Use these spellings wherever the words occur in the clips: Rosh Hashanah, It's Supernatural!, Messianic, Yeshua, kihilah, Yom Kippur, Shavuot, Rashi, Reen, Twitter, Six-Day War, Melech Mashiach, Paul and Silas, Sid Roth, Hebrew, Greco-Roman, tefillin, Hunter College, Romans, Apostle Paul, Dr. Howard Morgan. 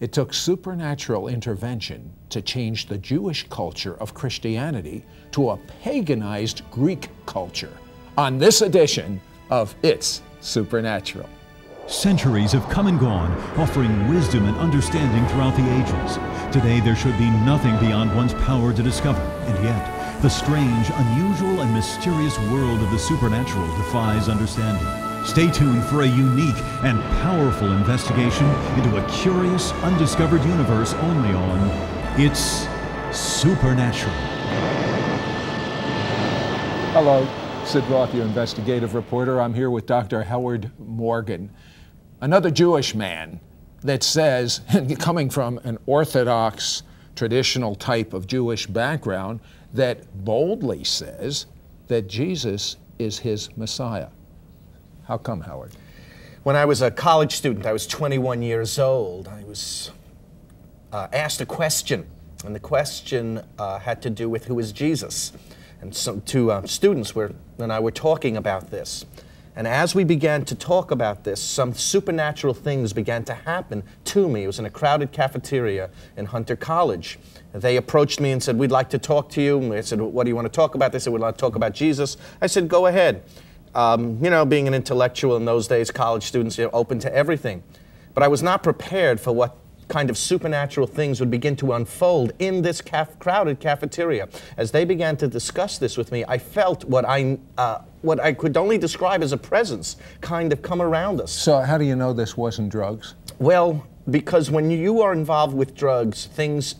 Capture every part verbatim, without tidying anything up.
It took supernatural intervention to change the Jewish culture of Christianity to a paganized Greek culture. On this edition of It's Supernatural. Centuries have come and gone, offering wisdom and understanding throughout the ages. Today there should be nothing beyond one's power to discover, and yet the strange, unusual, and mysterious world of the supernatural defies understanding. Stay tuned for a unique and powerful investigation into a curious, undiscovered universe only on It's Supernatural. Hello, Sid Roth, your investigative reporter. I'm here with Doctor Howard Morgan, another Jewish man that says, coming from an Orthodox, traditional type of Jewish background, that boldly says that Jesus is his Messiah. How come, Howard? When I was a college student, I was twenty-one years old. I was uh, asked a question, and the question uh, had to do with who is Jesus. And some two uh, students were, and I were talking about this. And as we began to talk about this, some supernatural things began to happen to me. It was in a crowded cafeteria in Hunter College. They approached me and said, "We'd like to talk to you." And I said, "What do you want to talk about?" They said, "We'd like to talk about Jesus." I said, "Go ahead." Um, you know, being an intellectual in those days, college students, you know, open to everything. But I was not prepared for what kind of supernatural things would begin to unfold in this caf crowded cafeteria. As they began to discuss this with me, I felt what I, uh, what I could only describe as a presence kind of come around us. So how do you know this wasn't drugs? Well, because when you are involved with drugs, things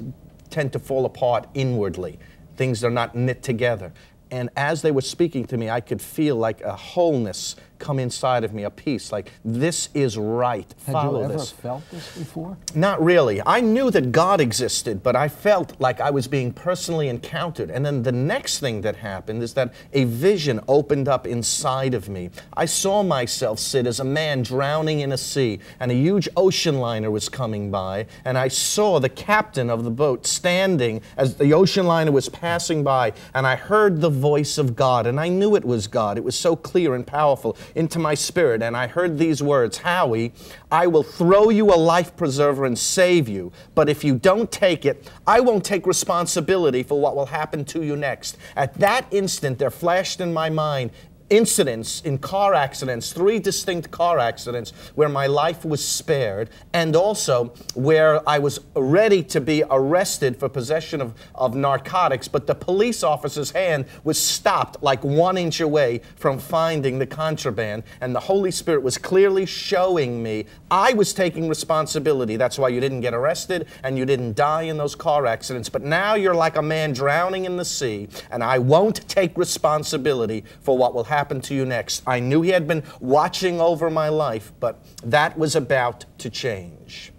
tend to fall apart inwardly. Things are not knit together. And as they were speaking to me, I could feel like a wholeness come inside of me, a peace, like this is right, follow this. Had you ever felt this before? Not really. I knew that God existed, but I felt like I was being personally encountered. And then the next thing that happened is that a vision opened up inside of me. I saw myself, Sid, as a man drowning in a sea, and a huge ocean liner was coming by, and I saw the captain of the boat standing as the ocean liner was passing by, and I heard the voice of God, and I knew it was God. It was so clear and powerful into my spirit, and I heard these words, "Howie, I will throw you a life preserver and save you, but if you don't take it, I won't take responsibility for what will happen to you next." At that instant, there flashed in my mind incidents in car accidents, three distinct car accidents where my life was spared, and also where I was ready to be arrested for possession of, of narcotics, but the police officer's hand was stopped like one inch away from finding the contraband, and the Holy Spirit was clearly showing me I was taking responsibility. That's why you didn't get arrested and you didn't die in those car accidents, but now you're like a man drowning in the sea, and I won't take responsibility for what will happen happen to you next. I knew he had been watching over my life, but that was about to change.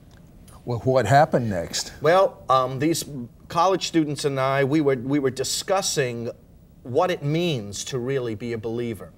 Well, what happened next? Well, um, these college students and I, we were, we were discussing what it means to really be a believer.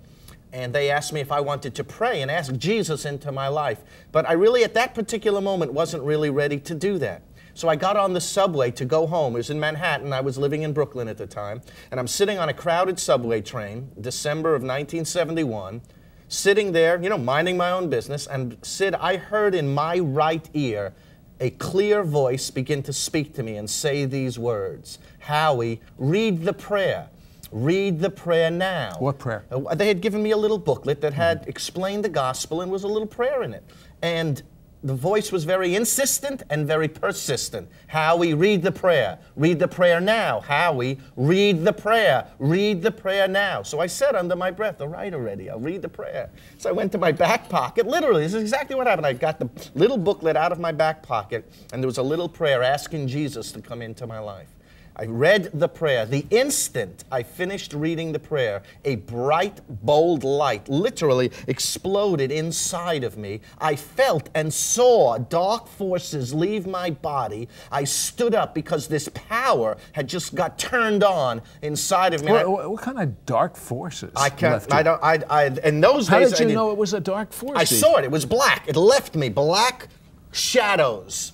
And they asked me if I wanted to pray and ask Jesus into my life. But I really, at that particular moment, wasn't really ready to do that. So I got on the subway to go home. It was in Manhattan. I was living in Brooklyn at the time. And I'm sitting on a crowded subway train, December of nineteen seventy-one, sitting there, you know, minding my own business. And Sid, I heard in my right ear a clear voice begin to speak to me and say these words, "Howie, read the prayer. Read the prayer now." What prayer? Uh, they had given me a little booklet that had mm-hmm. explained the gospel and was a little prayer in it. And the voice was very insistent and very persistent. "Howie, read the prayer. Read the prayer now. Howie, read the prayer. Read the prayer now." So I said under my breath, "All right already, I'll read the prayer." So I went to my back pocket. Literally, this is exactly what happened. I got the little booklet out of my back pocket, and there was a little prayer asking Jesus to come into my life. I read the prayer. The instant I finished reading the prayer, a bright, bold light literally exploded inside of me. I felt and saw dark forces leave my body. I stood up because this power had just got turned on inside of me. What, what, what kind of dark forces? I can't. I don't. I. I. In those days, how did you know it was a dark force? I saw it. It was black. It left me. Black shadows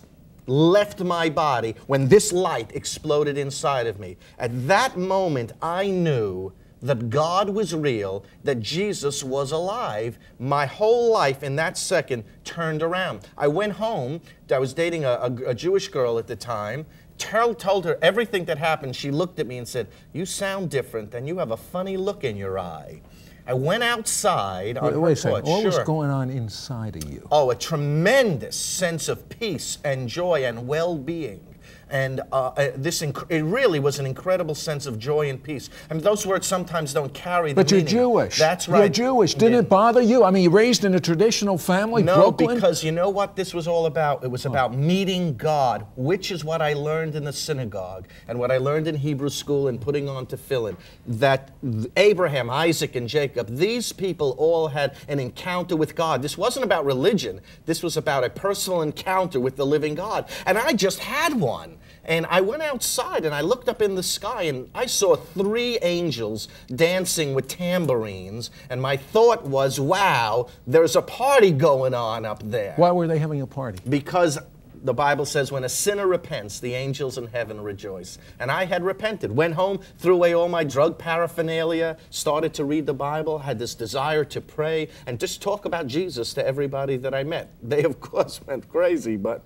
left my body when this light exploded inside of me. At that moment, I knew that God was real, that Jesus was alive, my whole life in that second turned around. I went home. I was dating a, a, a Jewish girl at the time. Terrell told her everything that happened. She looked at me and said, "You sound different, and you have a funny look in your eye." I went outside on Wait, wait her porch. What sure. was going on inside of you? Oh, a tremendous sense of peace and joy and well-being. And uh, this inc it really was an incredible sense of joy and peace. I mean, those words sometimes don't carry the But you're meaning. Jewish. That's right. You're Jewish. Didn't yeah. it bother you? I mean, you raised in a traditional family, no, Brooklyn? No, because you know what this was all about? It was oh. about meeting God, which is what I learned in the synagogue and what I learned in Hebrew school and putting on tefillin, that Abraham, Isaac, and Jacob, these people all had an encounter with God. This wasn't about religion. This was about a personal encounter with the living God. And I just had one. And I went outside and I looked up in the sky and I saw three angels dancing with tambourines. And my thought was, wow, there's a party going on up there. Why were they having a party? Because the Bible says when a sinner repents, the angels in heaven rejoice. And I had repented, went home, threw away all my drug paraphernalia, started to read the Bible, had this desire to pray and just talk about Jesus to everybody that I met. They, of course, went crazy, but...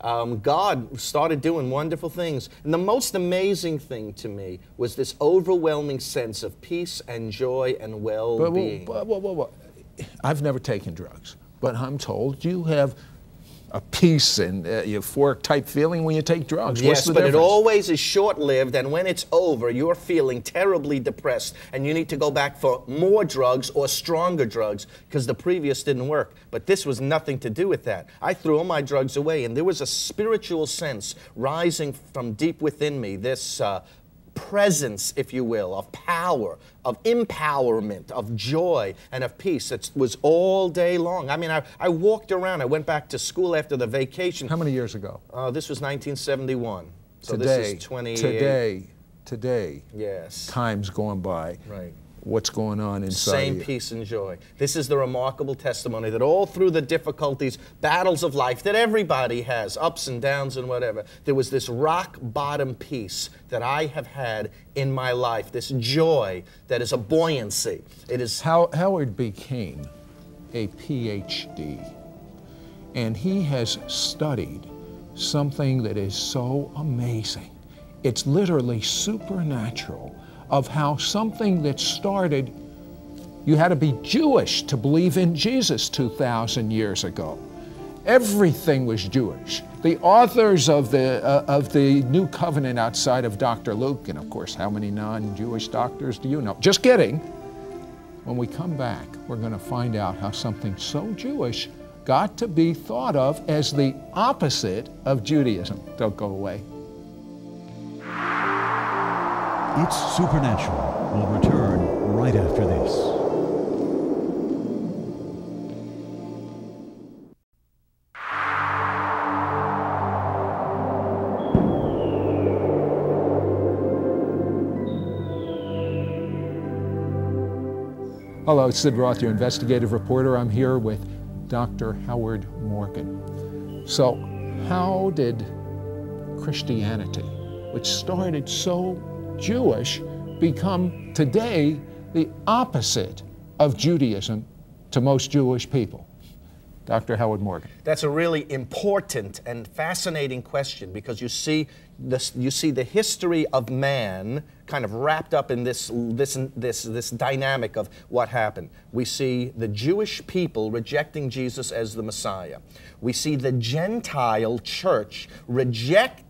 Um, God started doing wonderful things. And the most amazing thing to me was this overwhelming sense of peace and joy and well-being. But, but, but, but, but, I've never taken drugs, but I'm told you have a peace and uh, euphoric type feeling when you take drugs. Yes, but difference? It always is short-lived, and when it's over, you're feeling terribly depressed, and you need to go back for more drugs or stronger drugs because the previous didn't work. But this was nothing to do with that. I threw all my drugs away, and there was a spiritual sense rising from deep within me, this uh, presence, if you will, of power, of empowerment, of joy, and of peace. It was all day long. I mean, I, I walked around. I went back to school after the vacation. How many years ago? Uh, this was nineteen seventy-one. So today, this is twenty-eight. Today, today, yes. Time's going by. Right. What's going on inside Same you. Peace and joy. This is the remarkable testimony that all through the difficulties, battles of life that everybody has, ups and downs and whatever, there was this rock bottom peace that I have had in my life, this joy that is a buoyancy. It is How, Howard became a P H D, and he has studied something that is so amazing. It's literally supernatural, of how something that started, you had to be Jewish to believe in Jesus two thousand years ago. Everything was Jewish. The authors of the, uh, of the New Covenant outside of Doctor Luke, and of course, how many non-Jewish doctors do you know? Just kidding. When we come back, we're going to find out how something so Jewish got to be thought of as the opposite of Judaism. Don't go away. It's Supernatural. We'll return right after this. Hello, Sid Roth, your investigative reporter. I'm here with Doctor Howard Morgan. So, how did Christianity, which started so Jewish, become today the opposite of Judaism to most Jewish people? Doctor Howard Morgan. That's a really important and fascinating question, because you see this, you see the history of man kind of wrapped up in this, this, this, this dynamic of what happened. We see the Jewish people rejecting Jesus as the Messiah. We see the Gentile church reject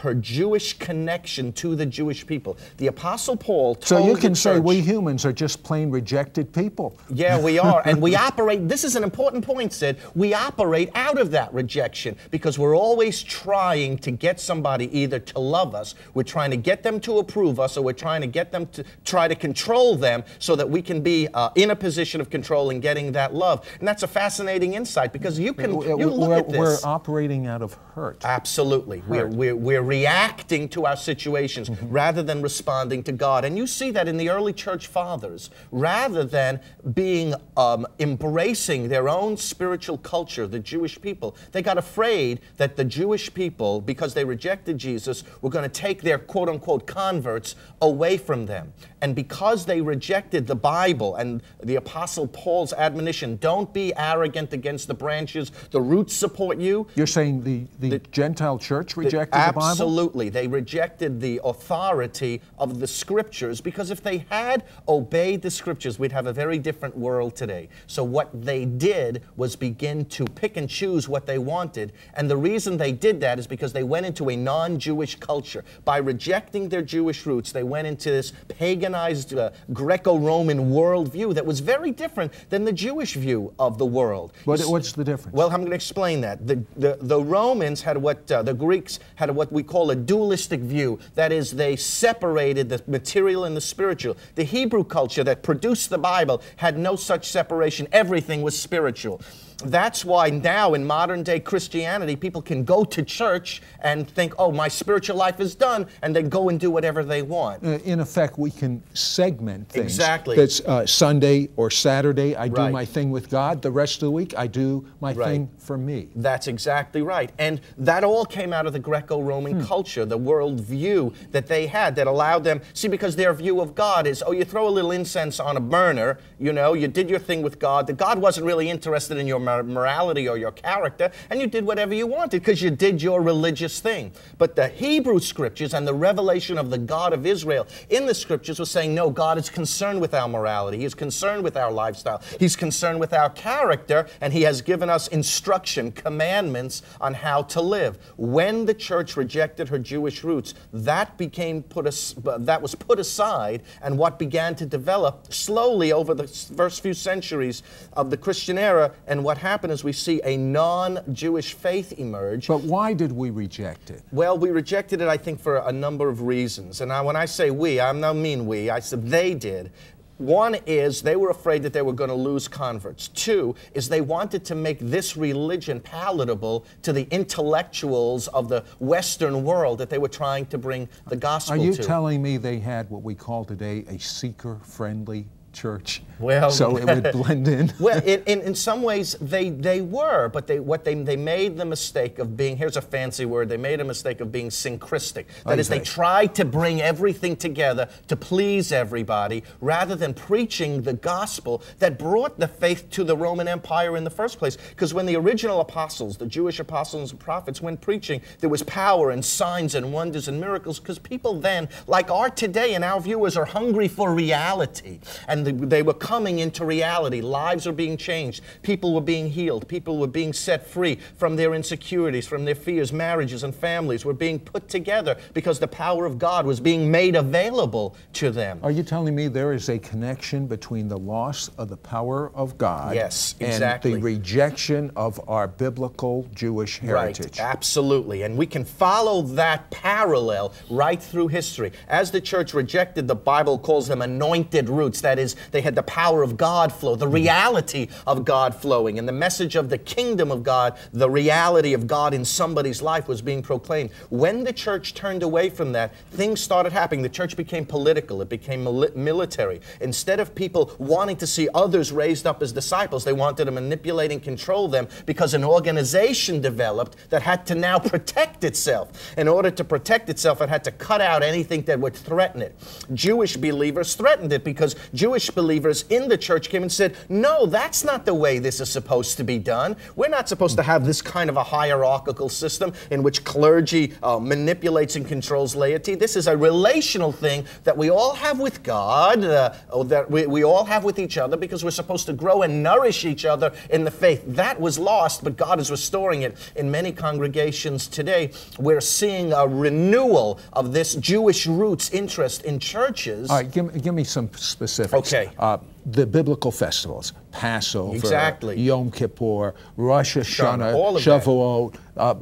her Jewish connection to the Jewish people. The Apostle Paul told So you can church, say we humans are just plain rejected people. Yeah, we are. And we operate, this is an important point, Sid, we operate out of that rejection because we're always trying to get somebody either to love us, we're trying to get them to approve us, or we're trying to get them to try to control them so that we can be uh, in a position of control and getting that love. And that's a fascinating insight because you can, you look we're, at this. We're operating out of hurt. Absolutely. Hurt. We are we're, we're reacting to our situations mm-hmm. rather than responding to God. And you see that in the early church fathers, rather than being um, embracing their own spiritual culture, the Jewish people, they got afraid that the Jewish people, because they rejected Jesus, were going to take their quote-unquote converts away from them. And because they rejected the Bible and the Apostle Paul's admonition, don't be arrogant against the branches, the roots support you. You're saying the, the, the Gentile church rejected the, the Bible? Absolutely. They rejected the authority of the Scriptures, because if they had obeyed the Scriptures, we'd have a very different world today. So what they did was begin to pick and choose what they wanted, and the reason they did that is because they went into a non-Jewish culture. By rejecting their Jewish roots, they went into this paganized uh, Greco-Roman worldview that was very different than the Jewish view of the world. What, what's the difference? Well, I'm going to explain that. The, the, the Romans had what, uh, the Greeks had what we call a dualistic view. That is, they separated the material and the spiritual. The Hebrew culture that produced the Bible had no such separation. Everything was spiritual. That's why now in modern day Christianity, people can go to church and think, oh, my spiritual life is done, and then go and do whatever they want. Uh, in effect, we can segment things. Exactly. That's uh, Sunday or Saturday, I right. do my thing with God. The rest of the week, I do my right. thing for me. That's exactly right. And that all came out of the Greco-Roman hmm. culture, the world view that they had that allowed them, see, because their view of God is, oh, you throw a little incense on a burner, you know, you did your thing with God. That God wasn't really interested in your morality or your character, and you did whatever you wanted because you did your religious thing. But the Hebrew Scriptures and the revelation of the God of Israel in the Scriptures was saying, no, God is concerned with our morality. He is concerned with our lifestyle. He's concerned with our character, and He has given us instruction, commandments on how to live. When the church rejected her Jewish roots, that became put as, that was put aside, and what began to develop slowly over the first few centuries of the Christian era, and what happen is we see a non-Jewish faith emerge. But why did we reject it? Well, we rejected it, I think, for a number of reasons. And I, when I say we, I don't mean we, I said they did. One is they were afraid that they were going to lose converts. Two is they wanted to make this religion palatable to the intellectuals of the Western world that they were trying to bring the gospel to. Are you telling me they had what we call today a seeker-friendly church, well, so it would blend in? Well, in, in, in some ways they, they were, but they, what they, they made the mistake of being, here's a fancy word, they made a mistake of being syncretistic. That okay. is, they tried to bring everything together to please everybody, rather than preaching the gospel that brought the faith to the Roman Empire in the first place. Because when the original apostles, the Jewish apostles and prophets, went preaching, there was power and signs and wonders and miracles, because people then, like our today and our viewers, are hungry for reality. And And they were coming into reality. Lives were being changed. People were being healed. People were being set free from their insecurities, from their fears. Marriages and families were being put together because the power of God was being made available to them. Are you telling me there is a connection between the loss of the power of God yes, exactly. and the rejection of our biblical Jewish heritage? Right, absolutely. And we can follow that parallel right through history. As the church rejected, the Bible calls them anointed roots. That is, they had the power of God flow, the reality of God flowing, and the message of the kingdom of God, the reality of God in somebody's life was being proclaimed. When the church turned away from that, things started happening. The church became political. It became military. Instead of people wanting to see others raised up as disciples, they wanted to manipulate and control them, because an organization developed that had to now protect itself. In order to protect itself, it had to cut out anything that would threaten it. Jewish believers threatened it, because Jewish Jewish believers in the church came and said, no, that's not the way this is supposed to be done. We're not supposed to have this kind of a hierarchical system in which clergy uh, manipulates and controls laity. This is a relational thing that we all have with God, uh, or that we, we all have with each other, because we're supposed to grow and nourish each other in the faith. That was lost, but God is restoring it. In many congregations today, we're seeing a renewal of this Jewish roots interest in churches. All right, give, give me some specifics. Okay. Okay. Uh, the biblical festivals, Passover, exactly. Yom Kippur, Rosh Hashanah, Shavuot. Uh,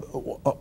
uh,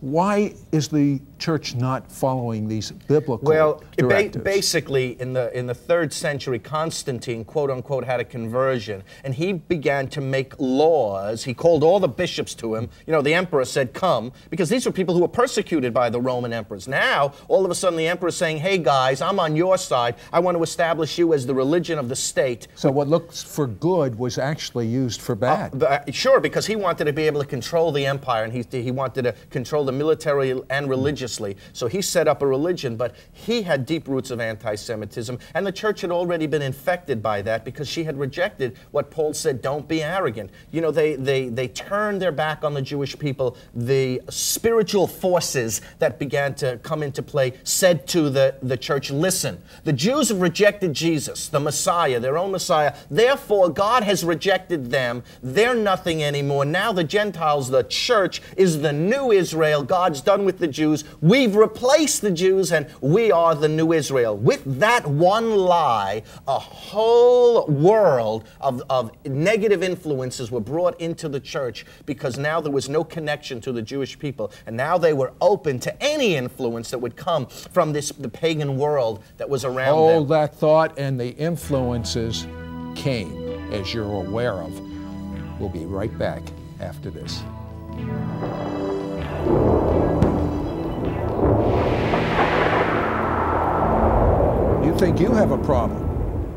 why is the church not following these biblical well, directives? Well, ba basically, in the, in the third century, Constantine, quote unquote, had a conversion, and he began to make laws. He called all the bishops to him. You know, the emperor said, come, because these were people who were persecuted by the Roman emperors. Now, all of a sudden, the emperor's saying, hey, guys, I'm on your side. I want to establish you as the religion of the state. So what looks for good was actually used for bad. Uh, uh, sure, because he wanted to be able to control the empire, and he, he wanted to control the military and religiously. So he set up a religion, but he had deep roots of anti-Semitism, and the church had already been infected by that because she had rejected what Paul said, don't be arrogant. You know, they, they, they turned their back on the Jewish people. The spiritual forces that began to come into play said to the, the church, listen, the Jews have rejected Jesus, the Messiah, their own Messiah. Therefore, God has rejected them. They're nothing anymore. Now the Gentiles, the church, is the new Israel. God's done with the Jews. We've replaced the Jews, and we are the new Israel. With that one lie, a whole world of, of negative influences were brought into the church because now there was no connection to the Jewish people, and now they were open to any influence that would come from this, the pagan world that was around them. All that thought and the influences came, as you're aware of. We'll be right back after this. You think you have a problem?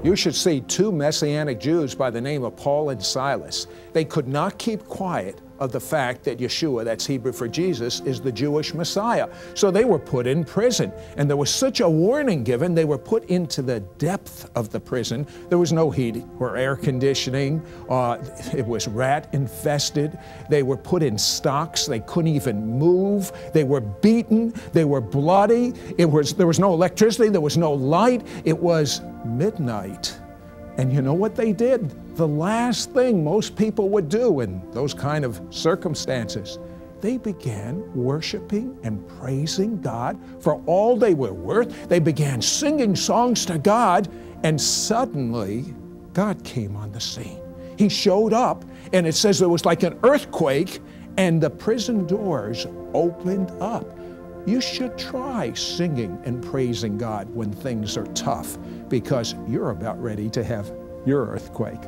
You should see two Messianic Jews by the name of Paul and Silas. They could not keep quiet of the fact that Yeshua, that's Hebrew for Jesus, is the Jewish Messiah. So they were put in prison, and there was such a warning given, they were put into the depth of the prison. There was no heat or air conditioning. Uh, it was rat infested. They were put in stocks. They couldn't even move. They were beaten. They were bloody. It was, there was no electricity. There was no light. It was midnight. And you know what they did? The last thing most people would do in those kind of circumstances. They began worshiping and praising God for all they were worth. They began singing songs to God, and suddenly God came on the scene. He showed up, and it says there was like an earthquake, and the prison doors opened up. You should try singing and praising God when things are tough, because you're about ready to have your earthquake.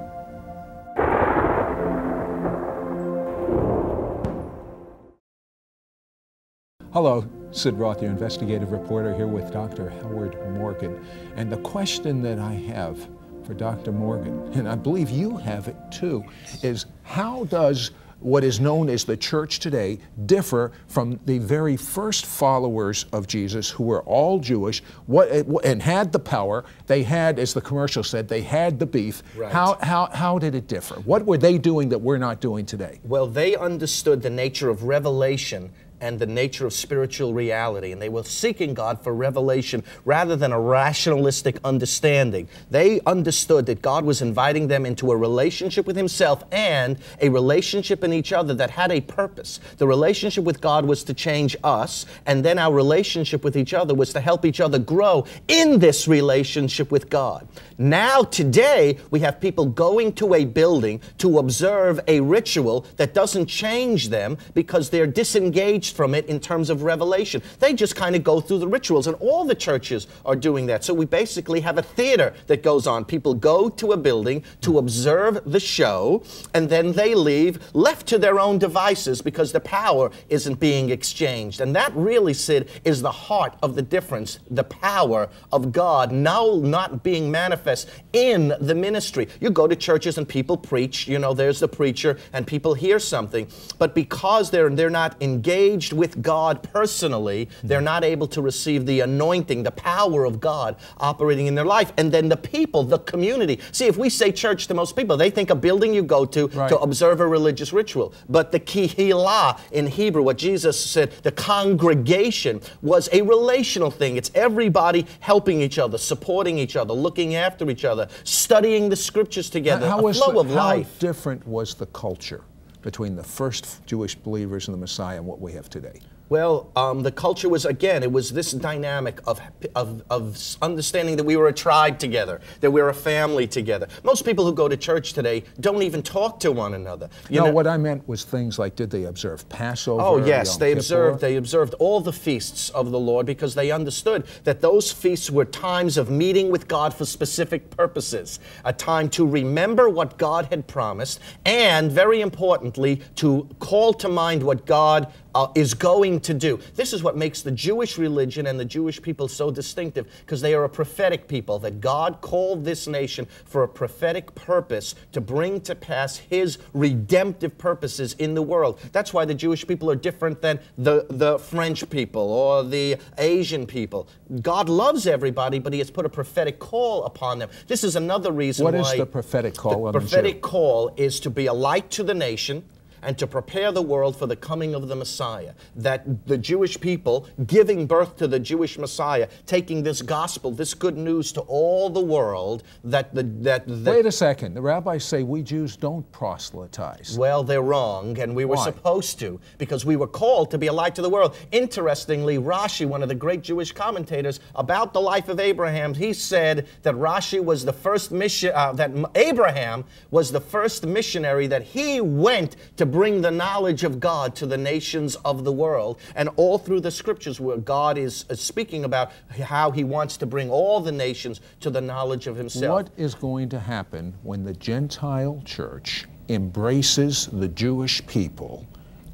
Hello, Sid Roth, your investigative reporter, here with Doctor Howard Morgan. And the question that I have for Doctor Morgan, and I believe you have it too, is how does what is known as the church today differ from the very first followers of Jesus, who were all Jewish what, and had the power? They had, as the commercial said, they had the beef. Right. How, how, how did it differ? What were they doing that we're not doing today? Well, they understood the nature of revelation and the nature of spiritual reality, and they were seeking God for revelation rather than a rationalistic understanding. They understood that God was inviting them into a relationship with Himself and a relationship in each other that had a purpose. The relationship with God was to change us, and then our relationship with each other was to help each other grow in this relationship with God. Now, today, we have people going to a building to observe a ritual that doesn't change them because they're disengaged from it in terms of revelation. They just kind of go through the rituals, and all the churches are doing that. So we basically have a theater that goes on. People go to a building to observe the show, and then they leave, left to their own devices, because the power isn't being exchanged. And that really, Sid, is the heart of the difference, the power of God now not being manifest in the ministry. You go to churches and people preach, you know, there's the preacher, and people hear something, but because they're, they're not engaged with God personally, they're not able to receive the anointing, the power of God operating in their life. And then the people, the community. See, if we say church to most people, they think a building you go to right. to observe a religious ritual. But the kihilah in Hebrew, what Jesus said, the congregation, was a relational thing. It's everybody helping each other, supporting each other, looking after each other, studying the scriptures together, how, how a flow the, of how life. How different was the culture between the first Jewish believers in the Messiah and what we have today? Well, um, the culture was, again, it was this dynamic of, of, of understanding that we were a tribe together, that we were a family together. Most people who go to church today don't even talk to one another. You no, know? What I meant was things like, did they observe Passover? Oh, yes, Yom they Kippur? observed They observed all the feasts of the Lord because they understood that those feasts were times of meeting with God for specific purposes, a time to remember what God had promised, and, very importantly, to call to mind what God uh, is going to do. This is what makes the Jewish religion and the Jewish people so distinctive, because they are a prophetic people, that God called this nation for a prophetic purpose to bring to pass His redemptive purposes in the world. That's why the Jewish people are different than the, the French people or the Asian people. God loves everybody, but He has put a prophetic call upon them. This is another reason why... What is the prophetic call on the Jew? The prophetic call is to be a light to the nation, and to prepare the world for the coming of the Messiah. That the Jewish people, giving birth to the Jewish Messiah, taking this gospel, this good news to all the world, that the... That, that Wait a second. The rabbis say we Jews don't proselytize. Well, they're wrong, and we were Why? supposed to, because we were called to be a light to the world. Interestingly, Rashi, one of the great Jewish commentators, about the life of Abraham, he said that Rashi was the first mission... Uh, that Abraham was the first missionary, that he went to bring the knowledge of God to the nations of the world, and all through the scriptures where God is speaking about how He wants to bring all the nations to the knowledge of Himself. What is going to happen when the Gentile church embraces the Jewish people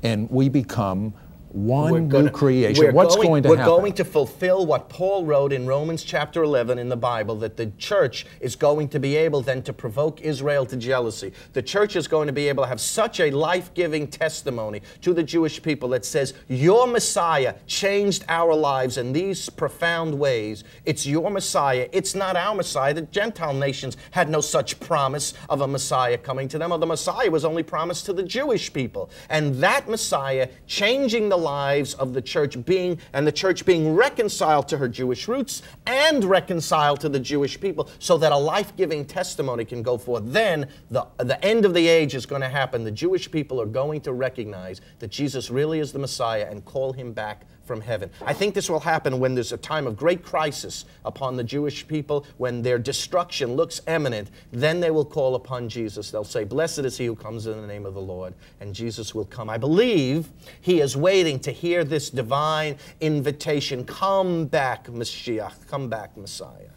and we become one gonna, new creation? What's going, going to we're happen? We're going to fulfill what Paul wrote in Romans chapter eleven in the Bible, that the church is going to be able then to provoke Israel to jealousy. The church is going to be able to have such a life-giving testimony to the Jewish people that says, your Messiah changed our lives in these profound ways. It's your Messiah. It's not our Messiah. The Gentile nations had no such promise of a Messiah coming to them, or the Messiah was only promised to the Jewish people. And that Messiah changing the lives of the church being, and the church being reconciled to her Jewish roots and reconciled to the Jewish people, so that a life-giving testimony can go forth. Then the, the end of the age is going to happen. The Jewish people are going to recognize that Jesus really is the Messiah and call Him back from heaven. I think this will happen when there's a time of great crisis upon the Jewish people, when their destruction looks imminent. Then they will call upon Jesus. They'll say, blessed is He who comes in the name of the Lord, and Jesus will come. I believe He is waiting to hear this divine invitation, come back, Mashiach, come back, Messiah.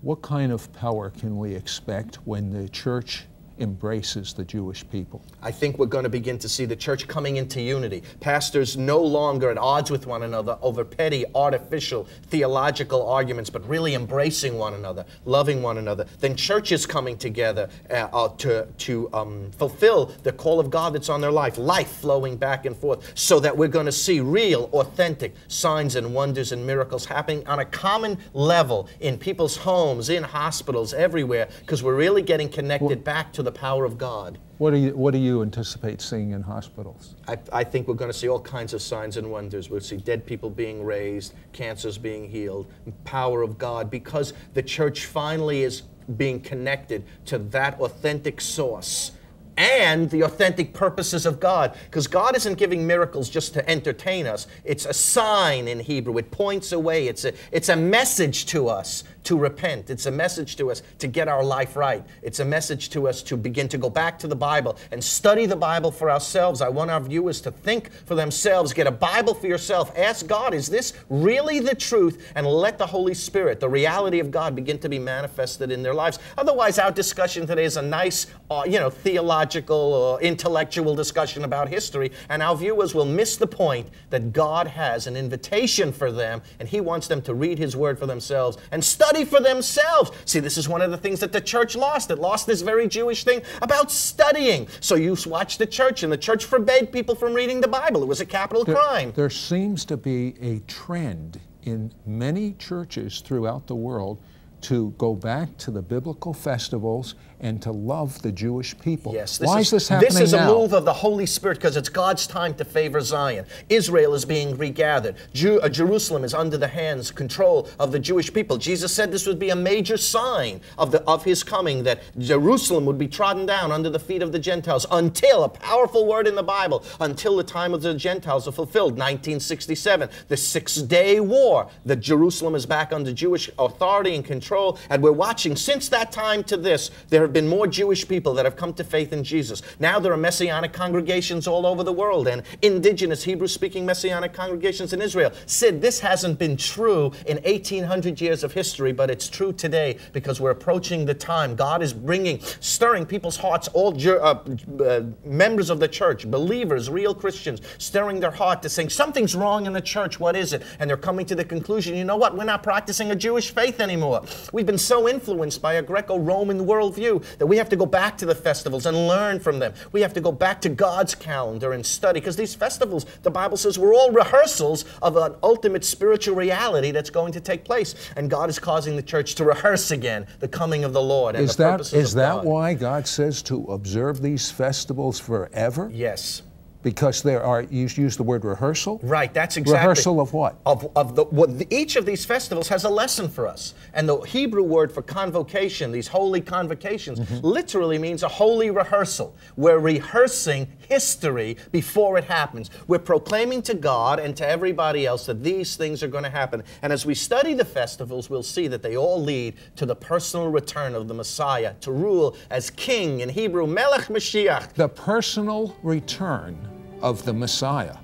What kind of power can we expect when the church embraces the Jewish people? I think we're going to begin to see the church coming into unity. Pastors no longer at odds with one another over petty, artificial, theological arguments, but really embracing one another, loving one another. Then churches coming together uh, uh, to, to um, fulfill the call of God that's on their life, life flowing back and forth, so that we're going to see real, authentic signs and wonders and miracles happening on a common level in people's homes, in hospitals, everywhere, because we're really getting connected well, back to the The power of God. What do you, what do you anticipate seeing in hospitals? I, I think we're going to see all kinds of signs and wonders. We'll see dead people being raised, cancers being healed, power of God, because the church finally is being connected to that authentic source and the authentic purposes of God. Because God isn't giving miracles just to entertain us. It's a sign in Hebrew. It points away. It's a, it's a message to us to repent. It's a message to us to get our life right. It's a message to us to begin to go back to the Bible and study the Bible for ourselves. I want our viewers to think for themselves. Get a Bible for yourself. Ask God, is this really the truth? And let the Holy Spirit, the reality of God, begin to be manifested in their lives. Otherwise, our discussion today is a nice, uh, you know, theological or intellectual discussion about history, and our viewers will miss the point that God has an invitation for them, and He wants them to read His Word for themselves and study for themselves. See, this is one of the things that the church lost. It lost this very Jewish thing about studying. So you watch the church, and the church forbade people from reading the Bible. It was a capital there, crime. There seems to be a trend in many churches throughout the world to go back to the biblical festivals and to love the Jewish people. Yes, this Why is, is this happening This is a now? move of the Holy Spirit, because it's God's time to favor Zion. Israel is being regathered. Jew, uh, Jerusalem is under the hands, control of the Jewish people. Jesus said this would be a major sign of, the, of His coming, that Jerusalem would be trodden down under the feet of the Gentiles until, a powerful word in the Bible, until the time of the Gentiles are fulfilled. nineteen sixty-seven, the Six-Day War, that Jerusalem is back under Jewish authority and control. And we're watching since that time to this, there have been more Jewish people that have come to faith in Jesus. Now there are Messianic congregations all over the world and indigenous Hebrew-speaking Messianic congregations in Israel. Sid, this hasn't been true in eighteen hundred years of history, but it's true today because we're approaching the time. God is bringing, stirring people's hearts, all uh, uh, members of the church, believers, real Christians, stirring their heart to saying, something's wrong in the church, what is it? And they're coming to the conclusion, you know what, we're not practicing a Jewish faith anymore. We've been so influenced by a Greco-Roman worldview that we have to go back to the festivals and learn from them. We have to go back to God's calendar and study, because these festivals, the Bible says, were all rehearsals of an ultimate spiritual reality that's going to take place. And God is causing the church to rehearse again the coming of the Lord and the purposes of God. Is that why God says to observe these festivals forever? Yes. Because there are, you use the word rehearsal? Right, that's exactly. Rehearsal of what? Of, of the, what the, each of these festivals has a lesson for us. And the Hebrew word for convocation, these holy convocations, mm-hmm. literally means a holy rehearsal. We're rehearsing history before it happens. We're proclaiming to God and to everybody else that these things are going to happen. And as we study the festivals, we'll see that they all lead to the personal return of the Messiah to rule as king, in Hebrew, Melech Mashiach. The personal return of the Messiah.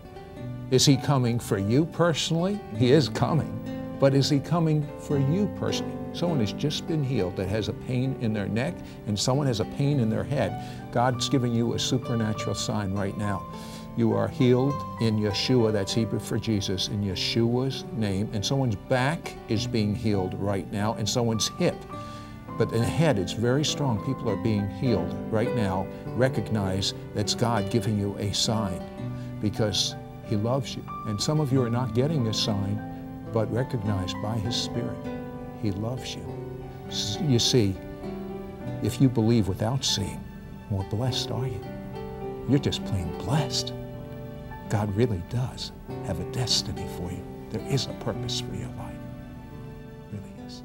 Is he coming for you personally? He is coming, but is he coming for you personally? Someone has just been healed that has a pain in their neck, and someone has a pain in their head. God's giving you a supernatural sign right now. You are healed in Yeshua, that's Hebrew for Jesus, in Yeshua's name, and someone's back is being healed right now, and someone's hip. But in the head, it's very strong. People are being healed right now. Recognize that's God giving you a sign because He loves you. And some of you are not getting this sign, but recognize by His Spirit, He loves you. You see, if you believe without seeing, more blessed are you. You're just plain blessed. God really does have a destiny for you. There is a purpose for your life. It really is.